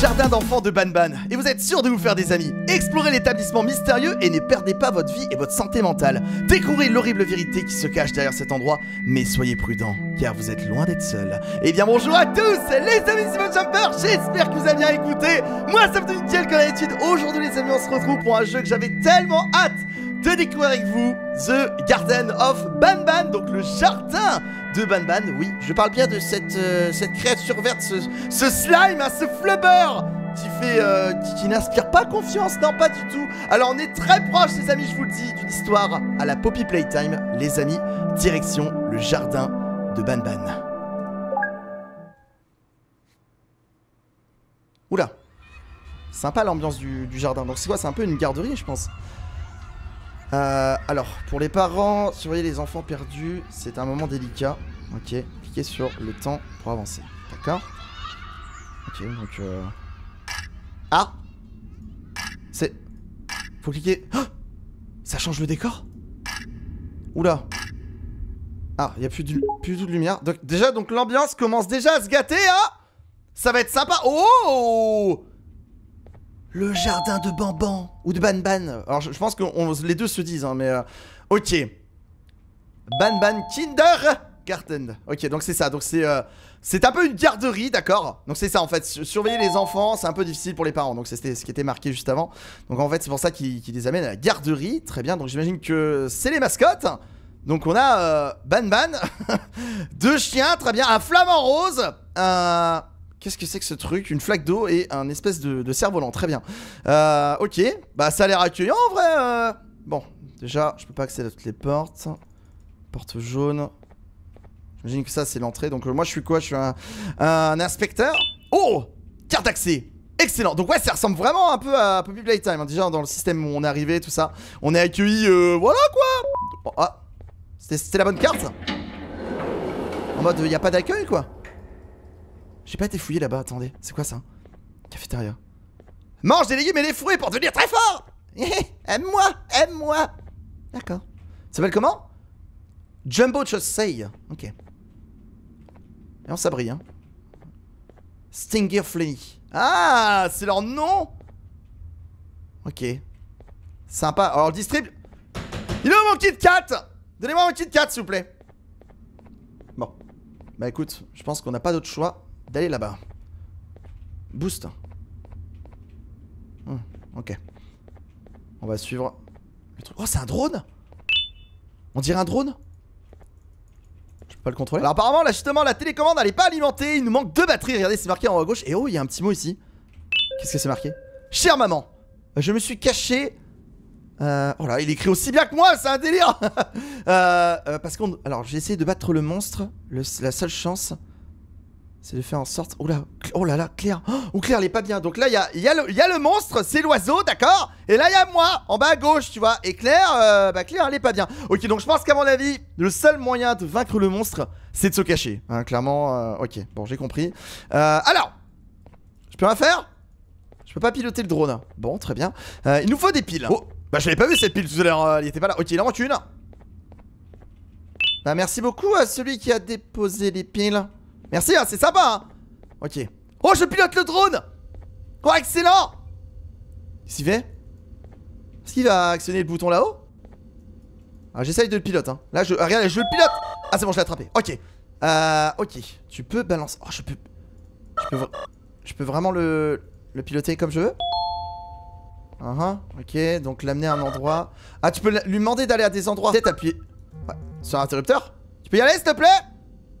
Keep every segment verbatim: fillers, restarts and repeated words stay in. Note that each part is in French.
jardin d'enfants de Banban et vous êtes sûr de vous faire des amis. Explorez l'établissement mystérieux et ne perdez pas votre vie et votre santé mentale. Découvrez l'horrible vérité qui se cache derrière cet endroit, mais soyez prudents car vous êtes loin d'être seul. Et bien bonjour à tous les amis, c'est Jumper, j'espère que vous avez bien écouté. Moi ça me donne une comme d'habitude. Aujourd'hui les amis, on se retrouve pour un jeu que j'avais tellement hâte de découvrir avec vous, The Garden of Banban, donc le jardin de Banban. Oui, je parle bien de cette, euh, cette créature verte, ce, ce slime, hein, ce flubber qui fait, euh, qui, qui n'inspire pas confiance, non pas du tout. Alors on est très proche les amis, je vous le dis, d'une histoire à la Poppy Playtime. Les amis, direction le jardin de Banban. Oula, sympa l'ambiance du, du jardin. Donc c'est quoi, c'est un peu une garderie je pense. Euh, alors, pour les parents, surveiller les enfants perdus, c'est un moment délicat. Ok, cliquez sur le temps pour avancer. D'accord. Ok, donc... Euh... Ah, c'est... Faut cliquer... Oh, ça change le décor. Oula. Ah, il n'y a plus du... plus du tout de lumière. Donc, déjà, donc l'ambiance commence déjà à se gâter, hein. Ça va être sympa. Oh, le jardin de Banban ou de Banban. Alors je, je pense que on, les deux se disent hein, mais euh, ok. Banban Kinder Garten. Ok, donc c'est ça, donc c'est euh, c'est un peu une garderie, d'accord. Donc c'est ça en fait, surveiller les enfants, c'est un peu difficile pour les parents. Donc c'était ce qui était marqué juste avant. Donc en fait c'est pour ça qu'ils qu'ils les amènent à la garderie. Très bien, donc j'imagine que c'est les mascottes. Donc on a euh, Banban, deux chiens, très bien, un flamant rose, un... Qu'est-ce que c'est que ce truc? Une flaque d'eau et un espèce de, de cerf-volant, très bien. Euh, ok, bah ça a l'air accueillant en vrai. Euh... Bon, déjà, je peux pas accéder à toutes les portes. Porte jaune. J'imagine que ça, c'est l'entrée. Donc euh, moi, je suis quoi? Je suis un, un inspecteur. Oh, carte d'accès. Excellent. Donc ouais, ça ressemble vraiment un peu à Poppy Playtime. Hein. Déjà, dans le système où on est arrivé, tout ça. On est accueilli, euh, voilà quoi. Oh, ah, c'était la bonne carte. En mode, il n'y a pas d'accueil quoi. J'ai pas été fouillé là-bas, attendez. C'est quoi ça? Cafétéria. Mange des légumes et des fruits pour devenir très fort. Aime-moi, aime-moi. D'accord. Ça s'appelle comment? Jumbo Chosei. Ok. Et on s'abrille, hein. Stinger Flenny. Ah, c'est leur nom. Ok. Sympa. Alors, le distrib... Il a mon Kit Kat. Donnez-moi mon Kit Kat, s'il vous plaît. Bon. Bah écoute, je pense qu'on n'a pas d'autre choix d'aller là-bas. Boost. Hmm, ok. On va suivre le truc. Oh, c'est un drone? On dirait un drone? Je peux pas le contrôler. Alors apparemment, là justement, la télécommande elle est pas alimentée. Il nous manque deux batteries. Regardez, c'est marqué en haut à gauche. Et oh, il y a un petit mot ici. Qu'est-ce que c'est marqué? Chère maman, je me suis caché. Euh, oh là, il écrit aussi bien que moi, c'est un délire. euh, euh, Parce qu'on... Alors, j'ai essayé de battre le monstre. Le... La seule chance... c'est de faire en sorte... Oh là, oh là là, Claire. Oh, Claire, elle est pas bien. Donc là, il y a, y, a y a le monstre, c'est l'oiseau, d'accord. Et là, il y a moi, en bas à gauche, tu vois. Et Claire, euh, bah Claire, elle est pas bien. Ok, donc je pense qu'à mon avis, le seul moyen de vaincre le monstre, c'est de se cacher. Hein, clairement, euh, ok, bon, j'ai compris. Euh, alors, je peux rien faire? Je peux pas piloter le drone. Bon, très bien. Euh, il nous faut des piles. Oh, bah je l'avais pas vu cette pile tout à l'heure, elle était pas là. Ok, il en manque une. Bah merci beaucoup à celui qui a déposé les piles. Merci, hein, c'est sympa, hein. Ok. Oh, je pilote le drone. Oh, excellent. Qu'est-ce qu'il fait? Est-ce qu'il va actionner le bouton là-haut? Ah, j'essaye de le pilote, hein. Là, je... Ah, regarde, je le pilote. Ah, c'est bon, je l'ai attrapé. Ok. Euh... Ok. Tu peux balancer... Oh, je peux... Je peux, je peux vraiment le... le piloter comme je veux. Ah, uh -huh. Ok. Donc, l'amener à un endroit... Ah, tu peux lui demander d'aller à des endroits... Peut-être appuyer... Ouais. Sur l'interrupteur. Tu peux y aller, s'il te plaît?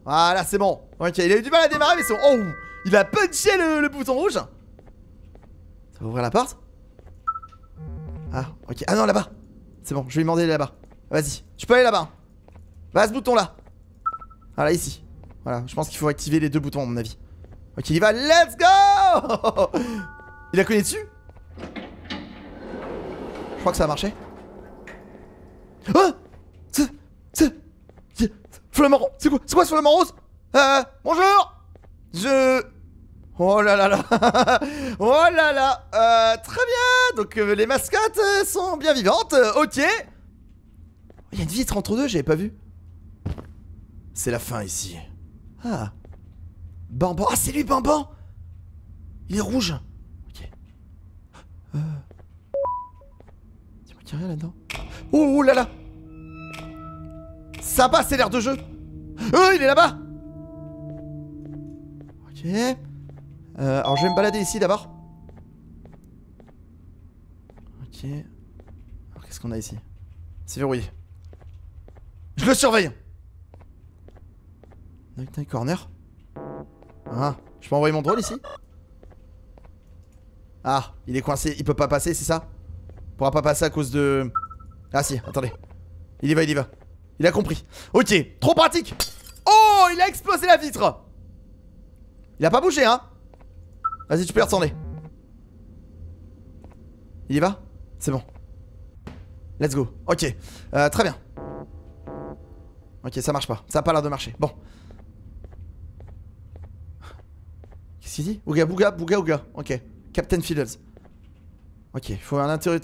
Voilà, c'est bon. Ok, il a eu du mal à démarrer, mais c'est bon. Oh, il a punché le, le bouton rouge. Ça va ouvrir la porte? Ah, ok. Ah non, là-bas. C'est bon, je vais lui demander là-bas. Vas-y, tu peux aller là-bas. Va à ce bouton-là. Ah, là, ici. Voilà, je pense qu'il faut activer les deux boutons, à mon avis. Ok, il y va. Let's go. Il a cogné dessus? Je crois que ça a marché. Oh, c'est quoi, c'est quoi sur le morose? Euh, bonjour. Je... Oh là là là. Oh là là. Euh, très bien. Donc euh, les mascottes euh, sont bien vivantes. Euh, ok. Il y a une vitre entre deux, j'avais pas vu. C'est la fin ici. Ah. Banban. Ah, c'est lui Banban. Il est rouge. Y'a rien là-dedans. Oh, oh là là. Ça passe, c'est l'air de jeu. Oh, il est là-bas. Ok. Euh, alors je vais me balader ici d'abord. Ok. Alors qu'est-ce qu'on a ici? C'est verrouillé. Je le surveille. Night Night Corner. Ah, je peux envoyer mon drôle ici? Ah, il est coincé, il peut pas passer, c'est ça? Il pourra pas passer à cause de... Ah si, attendez. Il y va, il y va. Il a compris. Ok, trop pratique. Oh, il a explosé la vitre. Il a pas bougé, hein. Vas-y, tu peux y retourner. Il y va? C'est bon. Let's go. Ok, euh, très bien. Ok, ça marche pas. Ça a pas l'air de marcher. Bon. Qu'est-ce qu'il dit? Ouga, bouga, bouga, ouga. Ok. Captain Fiddles. Ok, il faut,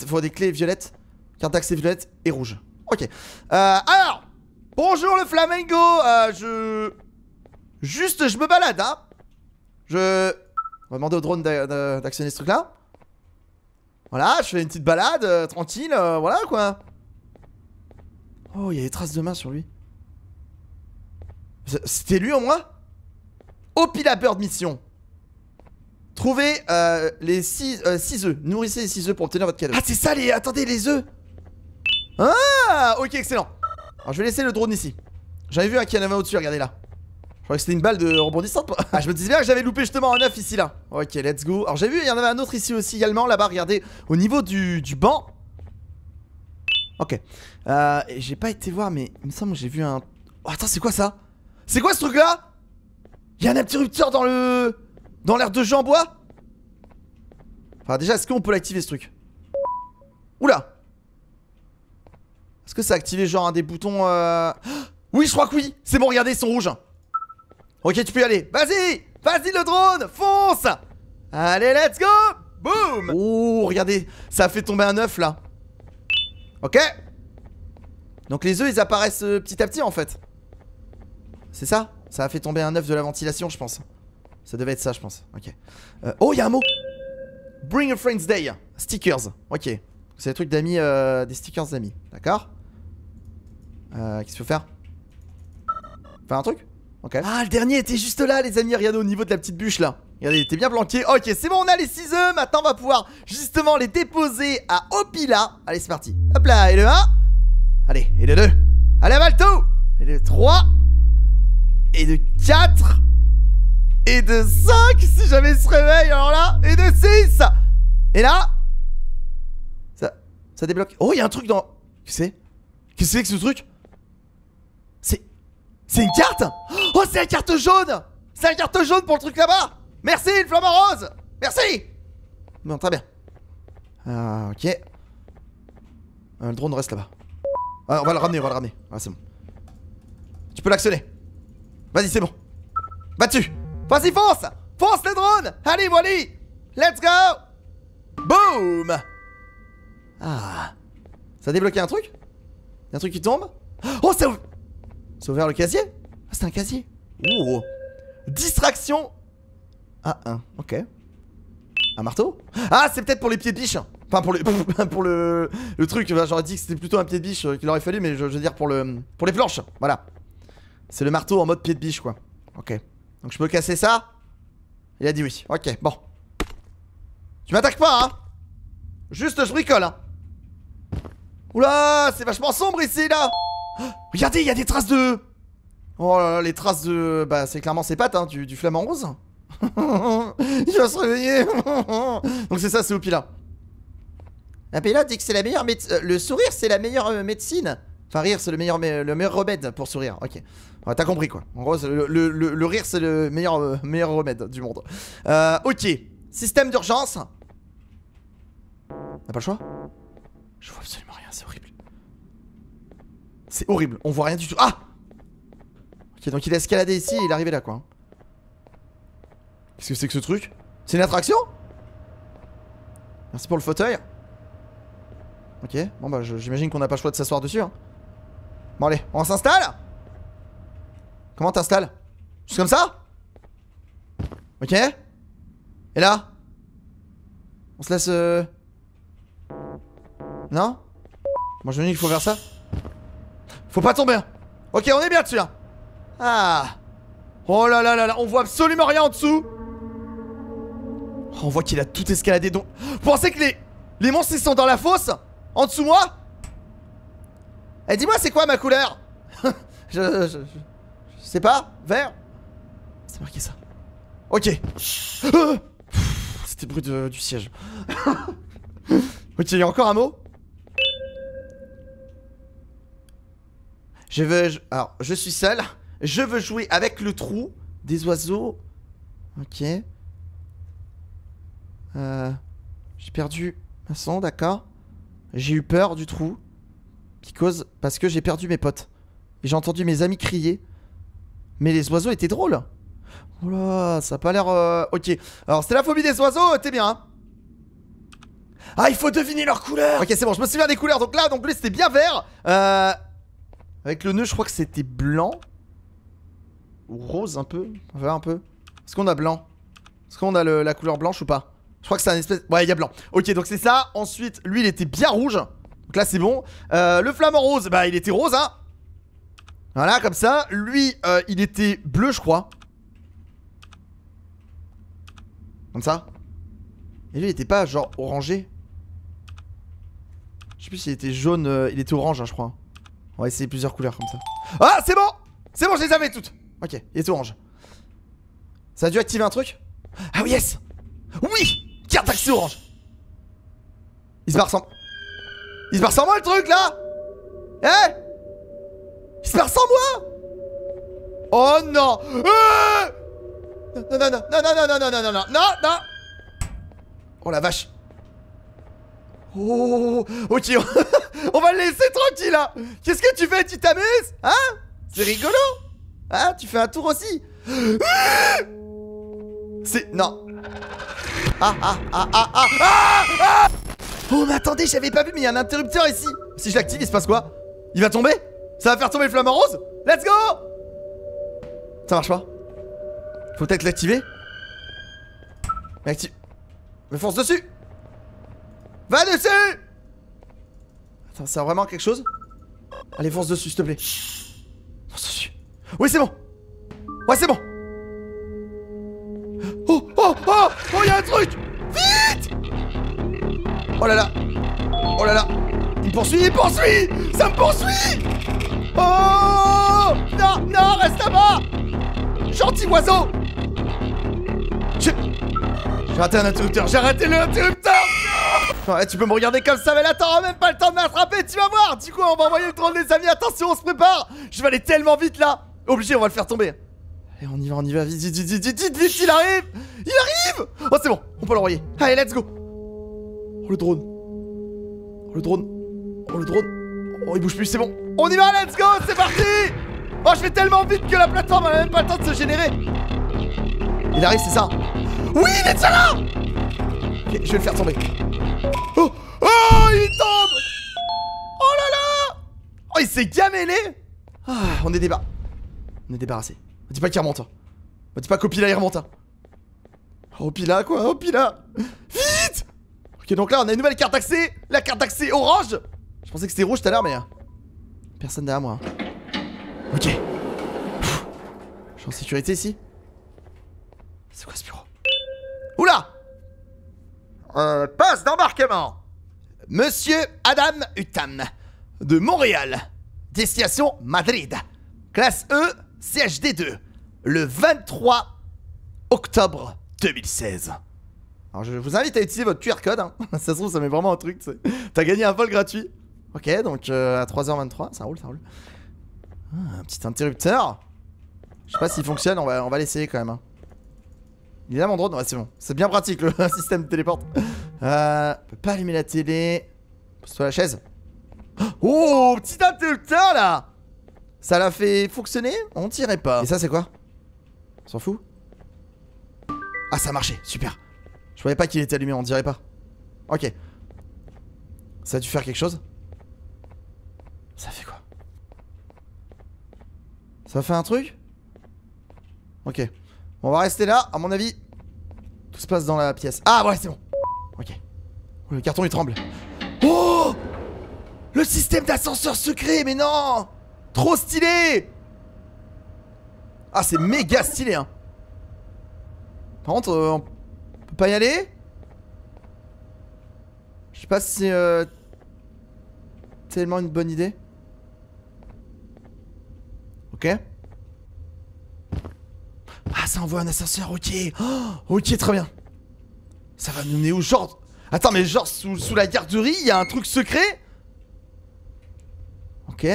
faut des clés violettes. Carte d'accès violette et rouge. Ok. Euh, alors, bonjour le Flamingo. Euh, je. Juste, je me balade, hein. Je. On va demander au drone d'actionner ce truc-là. Voilà, je fais une petite balade, euh, tranquille, euh, voilà quoi. Oh, il y a des traces de mains sur lui. C'était lui au moins? Opila Bird mission. Trouvez euh, les six euh, œufs. Nourrissez les six œufs pour obtenir votre cadeau. Ah, c'est ça les... Attendez, les œufs. Ah, ok, excellent. Alors, je vais laisser le drone ici. J'avais vu un qui en avait au-dessus, regardez là. Je crois que c'était une balle de rebondissante. Ah, je me disais bien que j'avais loupé justement un œuf ici, là. Ok, let's go. Alors, j'ai vu, il y en avait un autre ici aussi, également, là-bas, regardez. Au niveau du, du banc. Ok. Euh, j'ai pas été voir, mais il me semble que j'ai vu un... Oh, attends, c'est quoi ça? C'est quoi ce truc-là? Il y a un interrupteur dans le... Dans l'air de jeu en bois. Enfin, déjà, est-ce qu'on peut l'activer, ce truc? Oula. Est-ce que ça a activé, genre, un des boutons... Euh... Oui, je crois que oui. C'est bon, regardez, ils sont rouges. Ok, tu peux y aller. Vas-y, vas-y le drone, fonce. Allez, let's go. Boum. Oh, regardez, ça a fait tomber un œuf là. Ok. Donc les œufs, ils apparaissent euh, petit à petit en fait. C'est ça? Ça a fait tomber un œuf de la ventilation, je pense. Ça devait être ça, je pense. Ok. Euh, oh, il y a un mot. Bring a Friend's Day. Stickers. Ok. C'est des trucs d'amis, euh, des stickers d'amis. D'accord. euh, Qu'est-ce qu'il faut faire? Faire un truc? Okay. Ah, le dernier était juste là, les amis. Regardez au niveau de la petite bûche là. Regardez, il était bien planqué. Ok, c'est bon, on a les six œufs. Maintenant, on va pouvoir justement les déposer à Opila. Allez, c'est parti. Hop là, et le un. Allez, et le deux. Allez, Valto. Et le trois. Et le quatre. Et de cinq, si jamais il se réveille. Alors là, et de six. Et là. Ça, ça débloque. Oh, il y a un truc dans. Qu'est-ce que c'est? Qu'est-ce que c'est que ce truc? C'est. C'est une carte? Oh, c'est la carte jaune! C'est la carte jaune pour le truc là-bas! Merci, une flamme rose! Merci! Bon, très bien. Ah, ok. Euh, le drone reste là-bas. Ah, on va le ramener, on va le ramener. Ah, c'est bon. Tu peux l'actionner. Vas-y, c'est bon. Va dessus! Vas-y, fonce! Fonce le drone! Allez, voilà! Let's go! Boom! Ah. Ça a débloqué un truc? Un truc qui tombe? Oh, ça ouvre! C'est ouvert le casier? Ah, c'est un casier. Ouh. Distraction. Ah, un. Ok. Un marteau? Ah, c'est peut-être pour les pieds de biche. Enfin, pour, les, pour le, le truc. J'aurais dit que c'était plutôt un pied de biche qu'il aurait fallu, mais je, je veux dire pour, le, pour les planches. Voilà. C'est le marteau en mode pied de biche, quoi. Ok. Donc, je peux casser ça? Il a dit oui. Ok, bon. Tu m'attaques pas, hein? Juste, je bricole, hein. Oula, c'est vachement sombre ici, là. Oh, regardez, il y a des traces de... Oh là là, les traces de... Bah c'est clairement ses pattes, hein, du, du flamant rose. Il va se réveiller. Donc c'est ça, c'est Opila. Opila dit que c'est la meilleure médecine... Le sourire, c'est la meilleure euh, médecine. Enfin, rire, c'est le meilleur, le meilleur remède pour sourire. Ok, ouais, t'as compris, quoi. En gros, le, le, le, le rire, c'est le meilleur, euh, meilleur remède du monde. euh, Ok, système d'urgence. T'as pas le choix? Je vois absolument rien, c'est horrible. C'est horrible, on voit rien du tout. Ah! Ok, donc il a escaladé ici et il est arrivé là, quoi. Qu'est-ce que c'est que ce truc? C'est une attraction? Merci pour le fauteuil. Ok, bon bah j'imagine qu'on n'a pas le choix de s'asseoir dessus, hein. Bon allez, on s'installe? Comment t'installes? Juste comme ça? Ok. Et là? On se laisse... Euh... Non? Moi je me dis qu'il faut faire ça. Faut pas tomber. Ok, on est bien dessus là. Ah. Oh là là là là, on voit absolument rien en dessous. Oh, on voit qu'il a tout escaladé donc. Vous pensez que les, les monstres ils sont dans la fosse? En dessous moi? Eh dis-moi c'est quoi ma couleur? je, je, je, je sais pas, vert. C'est marqué ça. Ok. Ah c'était le bruit de, du siège. Ok, il y a encore un mot. Je veux... Je, alors, je suis seul. Je veux jouer avec le trou des oiseaux. Ok. Euh, j'ai perdu ma sonde, d'accord. J'ai eu peur du trou. Qui cause... Parce que j'ai perdu mes potes. Et j'ai entendu mes amis crier. Mais les oiseaux étaient drôles. Oh là, ça a pas l'air... Euh... Ok. Alors, c'est la phobie des oiseaux, t'es bien, hein. Ah, il faut deviner leur couleur. Ok, c'est bon, je me souviens des couleurs. Donc là, donc lui, c'était bien vert. Euh... Avec le nœud, je crois que c'était blanc. Ou rose, un peu. Enfin, un peu. Est-ce qu'on a blanc? Est-ce qu'on a le, la couleur blanche ou pas? Je crois que c'est un espèce... Ouais, il y a blanc. Ok, donc c'est ça. Ensuite, lui, il était bien rouge. Donc là, c'est bon. Euh, le flamant rose, bah, il était rose, hein. Voilà, comme ça. Lui, euh, il était bleu, je crois. Comme ça. Et lui, il était pas, genre, orangé. Je sais plus s'il était jaune... Euh, il était orange, hein, je crois. On va essayer plusieurs couleurs comme ça. Ah, c'est bon! C'est bon, je les avais toutes! Ok, il est orange. Ça a dû activer un truc? Ah oui, yes! Oui! Tiens, taxi orange! Il se barre sans... Il se barre sans moi, le truc, là! Eh! Il se barre sans moi! Oh non! Non, non, non, non, non, non, non, non, non, non, non, non! Oh la vache! Oh, ok, on va le laisser tranquille là. Qu'est-ce que tu fais? Tu t'amuses? Hein? C'est rigolo. Hein? Tu fais un tour aussi. C'est... Non. Ah, ah, ah, ah, ah, ah, ah. Oh, mais attendez, j'avais pas vu, mais il y a un interrupteur ici. Si je l'active, il se passe quoi? Il va tomber? Ça va faire tomber le flamant rose? Let's go. Ça marche pas. Faut peut-être l'activer. L'active. Me fonce dessus. Va dessus! Attends, ça a vraiment quelque chose? Allez, fonce dessus, s'il te plaît. Fonce dessus. Oui, c'est bon! Ouais, c'est bon! Oh, oh, oh! Oh, y'a un truc! Vite! Oh là là! Oh là là! Il me poursuit, il me poursuit! Ça me poursuit! Oh! Non, non, reste là-bas! Gentil oiseau! J'ai... J'ai raté un interrupteur, j'ai raté le interrupteur! Ouais, tu peux me regarder comme ça, mais là t'auras même pas le temps de m'attraper, tu vas voir. Du coup on va envoyer le drone les amis, attention on se prépare. Je vais aller tellement vite là. Obligé, on va le faire tomber. Allez on y va, on y va, vite, vite, vite, vite, vite, vite, il arrive. Il arrive. Oh c'est bon, on peut l'envoyer. Allez let's go. Oh le drone. Oh le drone. Oh le drone. Oh il bouge plus, c'est bon. On y va, let's go, c'est parti. Oh je vais tellement vite que la plateforme elle a même pas le temps de se générer. Il arrive, c'est ça. Oui il est déjà là. Ok, je vais le faire tomber. Oh, oh, il tombe. Oh là là. Oh, il s'est gamélé. Ah, on est débarrassé. On est débarrassé. Me dis pas qu'il remonte. Me dis pas qu'Opila il remonte. Oh, Opila quoi, Opila. Vite. Ok, donc là, on a une nouvelle carte d'accès. La carte d'accès orange. Je pensais que c'était rouge tout à l'heure, mais... Personne derrière moi. Ok. Pff, je suis en sécurité ici. C'est quoi ce bureau? Oula. Euh, passe d'embarquement. Monsieur Adam Hutan de Montréal, destination Madrid, classe E, C H D deux, le vingt-trois octobre deux mille seize. Alors je vous invite à utiliser votre Q R code, hein. Ça se trouve ça met vraiment un truc, t'as gagné un vol gratuit. Ok, donc euh, à trois heures vingt-trois, ça roule, ça roule. Ah, un petit interrupteur. Je sais pas s'il fonctionne, on va, on va l'essayer quand même, hein. Il est là mon drone, ouais c'est bon, c'est bien pratique le système de téléporte. Euh, on peut pas allumer la télé. Pose-toi la chaise. Oh, petit interrupteur là. Ça l'a fait fonctionner, on tirait pas. Et ça c'est quoi? On s'en fout? Ah ça marchait, super. Je voyais pas qu'il était allumé, on dirait pas. Ok. Ça a dû faire quelque chose? Ça fait quoi? Ça fait un truc? Ok. On va rester là, à mon avis. Tout se passe dans la pièce. Ah ouais, c'est bon. Ok. Le carton il tremble. Oh! Le système d'ascenseur secret, mais non! Trop stylé! Ah, c'est méga stylé, hein! Par contre, euh, on peut pas y aller? Je sais pas si c'est euh, tellement une bonne idée. Ok. Ah, ça envoie un ascenseur, ok. Oh, ok, très bien. Ça va nous mener où, genre... Attends, mais genre, sous, sous la garderie, il y a un truc secret? Ok. Euh,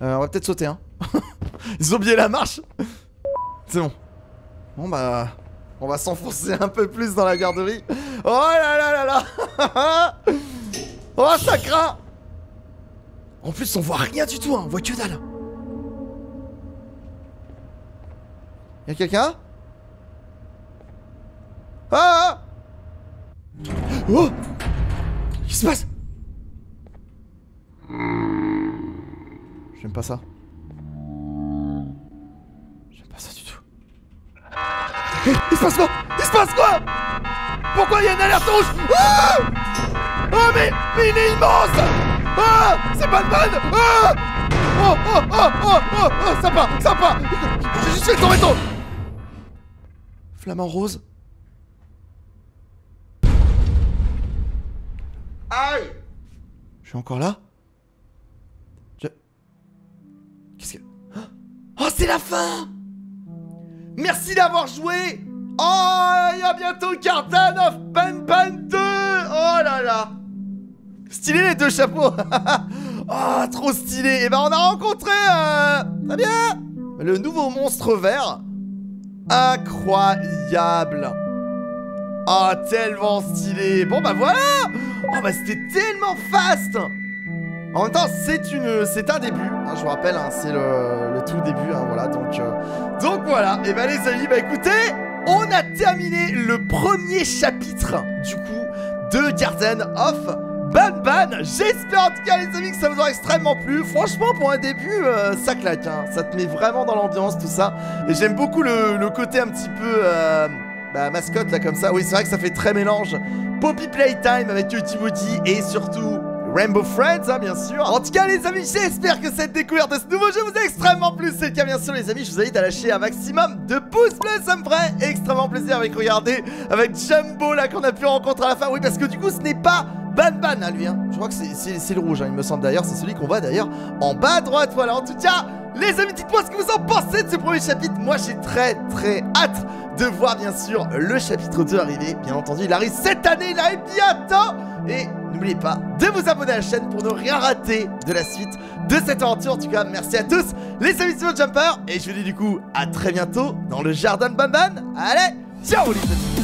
on va peut-être sauter, hein. Ils ont oublié la marche. C'est bon. Bon, bah... On va s'enfoncer un peu plus dans la garderie. Oh là là là là. Oh, ça craint. En plus, on voit rien du tout, hein. On voit que dalle. Y'a quelqu'un? Ah! Oh! Qu'est-ce qui se passe? J'aime pas ça. J'aime pas ça du tout. Eh, il se passe quoi? Il se passe quoi? Pourquoi il y a une alerte rouge? Ah! Oh mais, mais il est immense! Ah! C'est Batman! Ah! Oh oh oh oh oh oh! Ça part, ça part! J'ai juste fait le tombé tombe! Flamant rose. Aïe! Je suis encore là? Je... Qu'est-ce que... Oh, c'est la fin! Merci d'avoir joué! Oh, il y a bientôt Garden of Banban deux! Oh là là! Stylé les deux chapeaux! Oh, trop stylé! Et ben, on a rencontré... Euh... Très bien! Le nouveau monstre vert. Incroyable! Oh, tellement stylé! Bon, bah voilà! Oh, bah c'était tellement fast! En même temps, c'est une, c'est un début. Hein, je vous rappelle, hein, c'est le, le tout début. Hein, voilà, donc, euh, donc voilà. Et bah, les amis, bah écoutez, on a terminé le premier chapitre, du coup, de Garden of Banban. J'espère en tout cas, les amis, que ça vous aura extrêmement plu. Franchement, pour un début, euh, ça claque. Hein, ça te met vraiment dans l'ambiance, tout ça. Et j'aime beaucoup le, le côté un petit peu... Euh, bah, mascotte là comme ça, oui c'est vrai que ça fait très mélange Poppy Playtime avec Utivody et surtout Rainbow Friends hein, bien sûr. En tout cas les amis, j'espère que cette découverte de ce nouveau jeu vous a extrêmement plu. C'est le cas bien sûr les amis, je vous invite à lâcher un maximum de pouces bleus, ça me ferait extrêmement plaisir. Avec regardez, avec Jumbo là qu'on a pu rencontrer à la fin, oui parce que du coup ce n'est pas Banban à lui hein. Je crois que c'est le rouge hein, il me semble d'ailleurs, c'est celui qu'on voit d'ailleurs en bas à droite, voilà en tout cas. Les amis, dites-moi ce que vous en pensez de ce premier chapitre. Moi, j'ai très, très hâte de voir, bien sûr, le chapitre deux arriver. Bien entendu, il arrive cette année, là, et bientôt. Et n'oubliez pas de vous abonner à la chaîne pour ne rien rater de la suite de cette aventure. En tout cas, merci à tous, les amis de Furious Jumper. Et je vous dis, du coup, à très bientôt dans le Jardin de Banban. Allez, ciao, les amis.